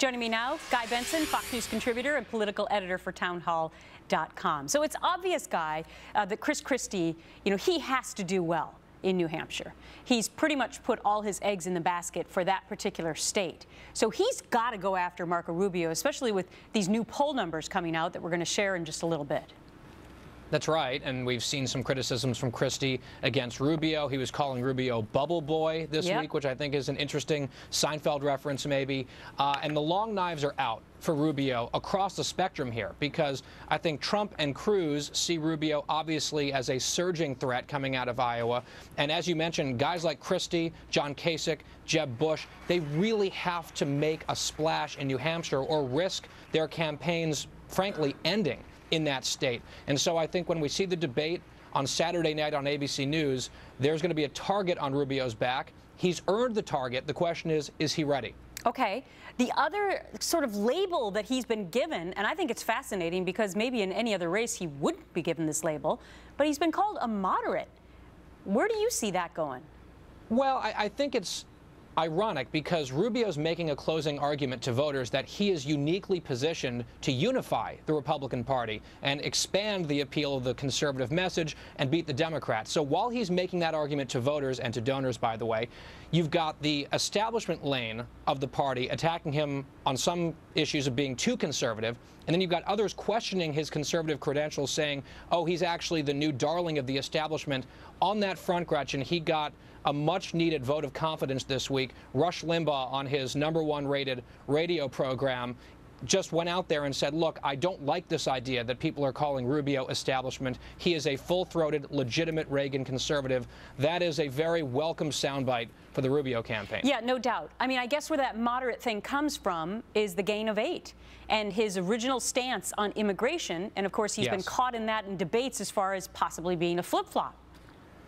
Joining me now, Guy Benson, Fox News contributor and political editor for Townhall.com. So it's obvious, Guy, that Chris Christie, he has to do well in New Hampshire. He's pretty much put all his eggs in the basket for that particular state. So he's got to go after Marco Rubio, especially with these new poll numbers coming out that we're going to share in just a little bit. That's right, and we've seen some criticisms from Christie against Rubio. He was calling Rubio Bubble Boy this week, which I think is an interesting Seinfeld reference maybe. And the long knives are out for Rubio across the spectrum here, because I think Trump and Cruz see Rubio obviously as a surging threat coming out of Iowa. And as you mentioned, guys like Christie, John Kasich, Jeb Bush, they really have to make a splash in New Hampshire or risk their campaigns, frankly, ending in that state. And so I think when we see the debate on Saturday night on ABC News, there's going to be a target on Rubio's back. He's earned the target. The question is he ready? Okay. The other sort of label that he's been given, and I think it's fascinating because maybe in any other race he wouldn't be given this label, but he's been called a moderate. Where do you see that going? Well, I think it's ironic because Rubio's making a closing argument to voters that he is uniquely positioned to unify the Republican Party and expand the appeal of the conservative message and beat the Democrats. So while he's making that argument to voters and to donors, by the way, you've got the establishment lane of the party attacking him on some issues of being too conservative, and then you've got others questioning his conservative credentials, saying, oh, he's actually the new darling of the establishment. On that front, Gretchen, he got a much-needed vote of confidence this week. Rush Limbaugh, on his #1 rated radio program, just went out there and said, look, I don't like this idea that people are calling Rubio establishment. He is a full-throated, legitimate Reagan conservative. That is a very welcome soundbite for the Rubio campaign. Yeah, no doubt. I mean, I guess where that moderate thing comes from is the Gang of Eight and his original stance on immigration. And, of course, he's been caught in that in debates as far as possibly being a flip-flop.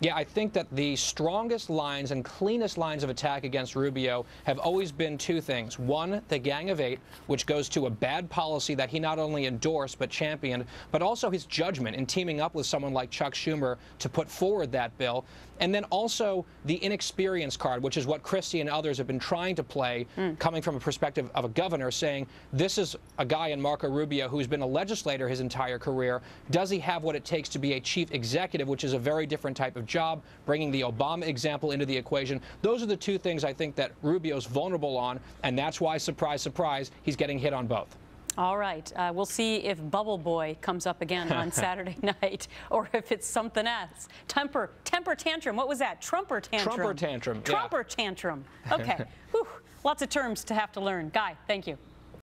Yeah, I think that the strongest lines and cleanest lines of attack against Rubio have always been two things. One, the Gang of Eight, which goes to a bad policy that he not only endorsed but championed, but also his judgment in teaming up with someone like Chuck Schumer to put forward that bill. And then also the inexperience card, which is what Christie and others have been trying to play, coming from a perspective of a governor, saying this is a guy in Marco Rubio who's been a legislator his entire career. Does he have what it takes to be a chief executive, which is a very different type of job, bringing the Obama example into the equation. Those are the two things I think that Rubio's vulnerable on, and that's why, surprise, surprise, he's getting hit on both. All right. We'll see if Bubble Boy comes up again on Saturday night, or if it's something else. Temper tantrum. What was that? Trumper tantrum. Trumper tantrum. Trumper tantrum. Okay. Whew. Lots of terms to have to learn. Guy, thank you.